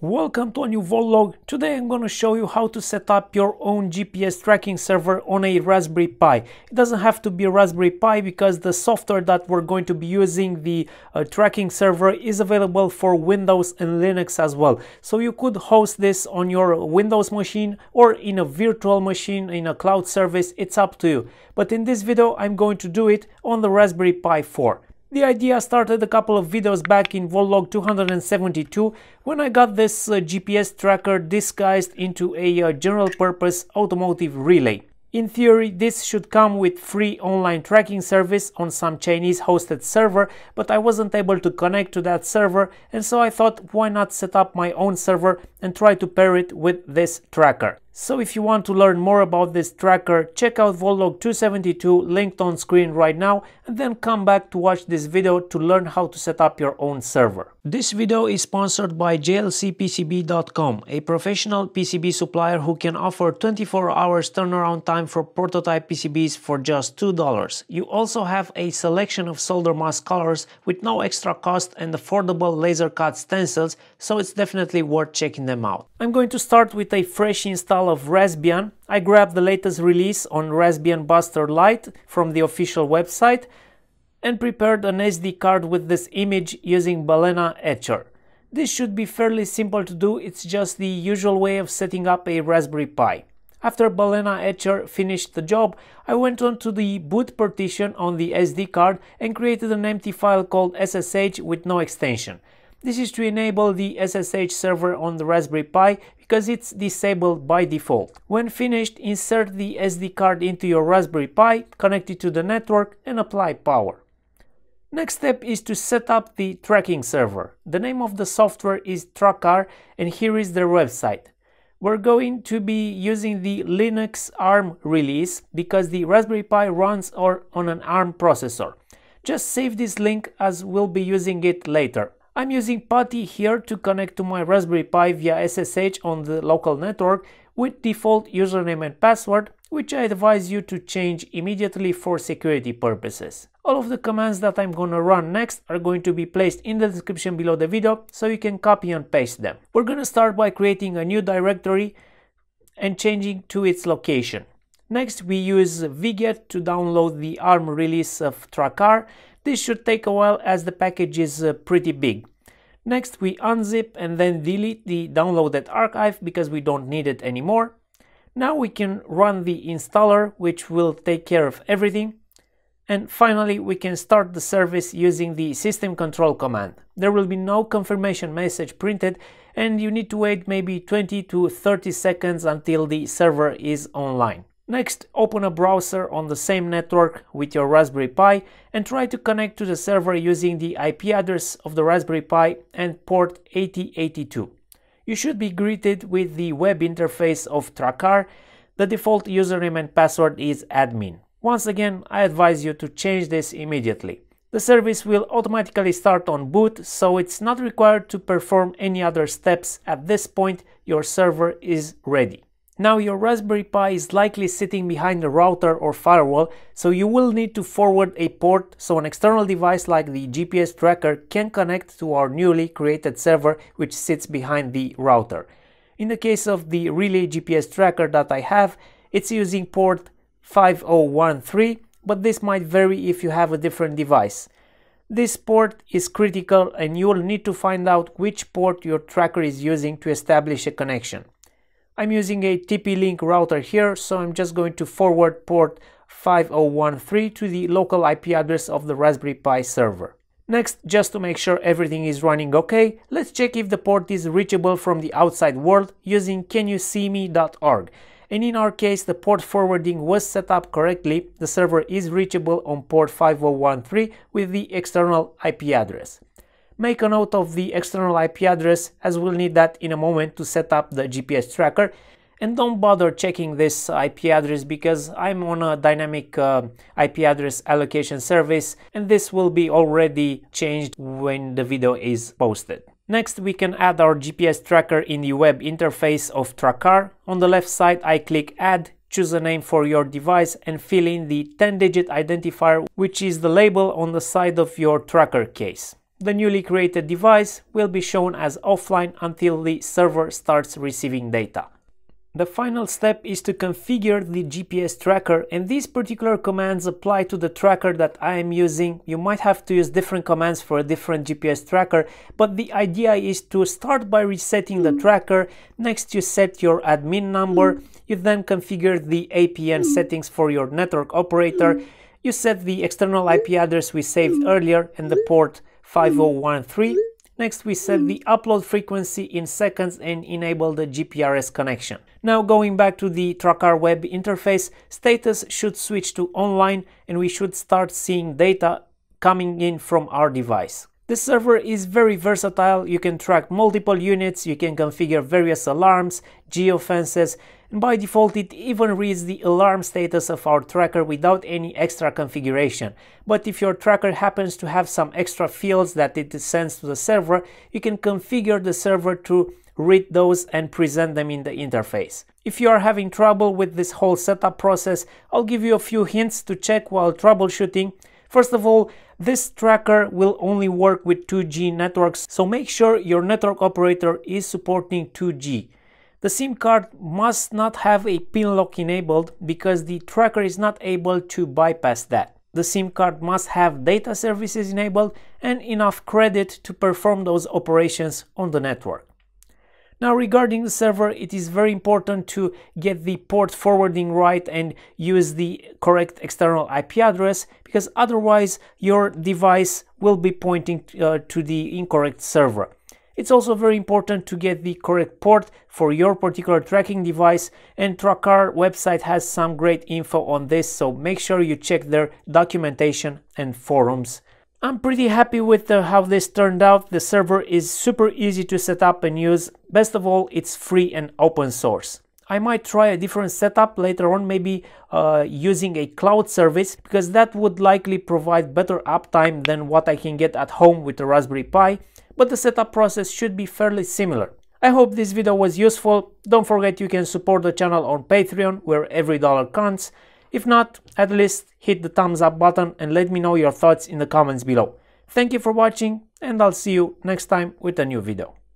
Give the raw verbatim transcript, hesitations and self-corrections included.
Welcome to a new Voltlog. Today I'm going to show you how to set up your own G P S tracking server on a Raspberry Pi. It doesn't have to be a Raspberry Pi because the software that we're going to be using, the uh, tracking server, is available for Windows and Linux as well. So you could host this on your Windows machine or in a virtual machine, in a cloud service, it's up to you. But in this video I'm going to do it on the Raspberry Pi four. The idea started a couple of videos back in Voltlog two hundred seventy-two when I got this uh, G P S tracker disguised into a uh, general purpose automotive relay. In theory, this should come with free online tracking service on some Chinese hosted server, but I wasn't able to connect to that server, and so I thought, why not set up my own server and try to pair it with this tracker. So if you want to learn more about this tracker, check out Voltlog two seventy-two linked on screen right now, and then come back to watch this video to learn how to set up your own server. This video is sponsored by J L C P C B dot com, a professional P C B supplier who can offer twenty-four hours turnaround time for prototype P C Bs for just two dollars. You also have a selection of solder mask colors with no extra cost and affordable laser cut stencils, so it's definitely worth checking them out. I'm going to start with a fresh install of Raspbian. I grabbed the latest release on Raspbian Buster Lite from the official website and prepared an S D card with this image using Balena Etcher. This should be fairly simple to do, it's just the usual way of setting up a Raspberry Pi. After Balena Etcher finished the job, I went on to the boot partition on the S D card and created an empty file called S S H with no extension. This is to enable the S S H server on the Raspberry Pi because it's disabled by default. When finished, insert the S D card into your Raspberry Pi, connect it to the network and apply power. Next step is to set up the tracking server. The name of the software is Traccar and here is their website. We're going to be using the Linux ARM release because the Raspberry Pi runs on an ARM processor. Just save this link as we'll be using it later. I'm using PuTTY here to connect to my Raspberry Pi via S S H on the local network with default username and password, which I advise you to change immediately for security purposes. All of the commands that I'm gonna run next are going to be placed in the description below the video, so you can copy and paste them. We're gonna start by creating a new directory and changing to its location. Next, we use wget to download the ARM release of Traccar. This should take a while as the package is uh, pretty big. Next, we unzip and then delete the downloaded archive because we don't need it anymore. Now we can run the installer, which will take care of everything. And finally, we can start the service using the system control command. There will be no confirmation message printed and you need to wait maybe twenty to thirty seconds until the server is online. Next, open a browser on the same network with your Raspberry Pi and try to connect to the server using the I P address of the Raspberry Pi and port eighty eighty-two. You should be greeted with the web interface of Traccar. The default username and password is admin. Once again, I advise you to change this immediately. The service will automatically start on boot, so it's not required to perform any other steps. At this point, your server is ready. Now your Raspberry Pi is likely sitting behind a router or firewall, so you will need to forward a port so an external device like the G P S tracker can connect to our newly created server which sits behind the router. In the case of the relay G P S tracker that I have, it's using port five oh one three, but this might vary if you have a different device. This port is critical and you will need to find out which port your tracker is using to establish a connection. I'm using a T P-Link router here, so I'm just going to forward port five oh one three to the local I P address of the Raspberry Pi server. Next, just to make sure everything is running okay, let's check if the port is reachable from the outside world using can you see me dot org. And in our case, the port forwarding was set up correctly. The server is reachable on port five oh one three with the external I P address. Make a note of the external I P address as we'll need that in a moment to set up the G P S tracker, and don't bother checking this I P address because I'm on a dynamic uh, I P address allocation service and this will be already changed when the video is posted. Next, we can add our G P S tracker in the web interface of Traccar. On the left side I click add, choose a name for your device and fill in the ten digit identifier which is the label on the side of your tracker case. The newly created device will be shown as offline until the server starts receiving data. The final step is to configure the G P S tracker, and these particular commands apply to the tracker that I am using. You might have to use different commands for a different G P S tracker, but the idea is to start by resetting the tracker. Next, you set your admin number, you then configure the A P N settings for your network operator, you set the external I P address we saved earlier and the port five oh one three. Next, we set the upload frequency in seconds and enable the G P R S connection. Now, going back to the Traccar web interface, status should switch to online and we should start seeing data coming in from our device. The server is very versatile. You can track multiple units, you can configure various alarms, geofences, and by default it even reads the alarm status of our tracker without any extra configuration. But if your tracker happens to have some extra fields that it sends to the server, you can configure the server to read those and present them in the interface. If you are having trouble with this whole setup process, I'll give you a few hints to check while troubleshooting. First of all, this tracker will only work with two G networks, so make sure your network operator is supporting two G. The SIM card must not have a pin lock enabled because the tracker is not able to bypass that. The SIM card must have data services enabled and enough credit to perform those operations on the network. Now, regarding the server, it is very important to get the port forwarding right and use the correct external I P address, because otherwise your device will be pointing uh, to the incorrect server. It's also very important to get the correct port for your particular tracking device, and Traccar website has some great info on this, so make sure you check their documentation and forums. I'm pretty happy with the, how this turned out. The server is super easy to set up and use. Best of all, it's free and open source. I might try a different setup later on, maybe uh, using a cloud service, because that would likely provide better uptime than what I can get at home with the Raspberry Pi, but the setup process should be fairly similar. I hope this video was useful. Don't forget you can support the channel on Patreon, where every dollar counts. If not, at least hit the thumbs up button and let me know your thoughts in the comments below. Thank you for watching, and I'll see you next time with a new video.